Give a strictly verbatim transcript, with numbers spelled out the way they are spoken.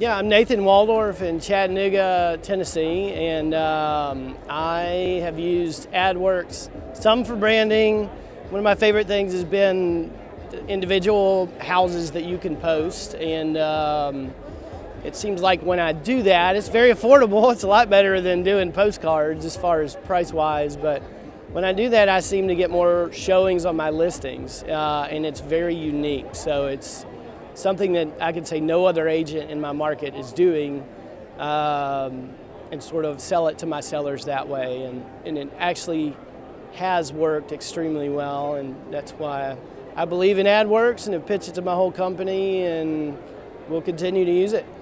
Yeah, I'm Nathan Waldorf in Chattanooga, Tennessee, and um, I have used Adwerx, some for branding. One of my favorite things has been individual houses that you can post, and um, it seems like when I do that, it's very affordable. It's a lot better than doing postcards as far as price-wise, but when I do that, I seem to get more showings on my listings, uh, and it's very unique, so it's something that I could say no other agent in my market is doing, um, and sort of sell it to my sellers that way. And, and it actually has worked extremely well, and that's why I believe in AdWorks and have pitched it to my whole company, and we'll continue to use it.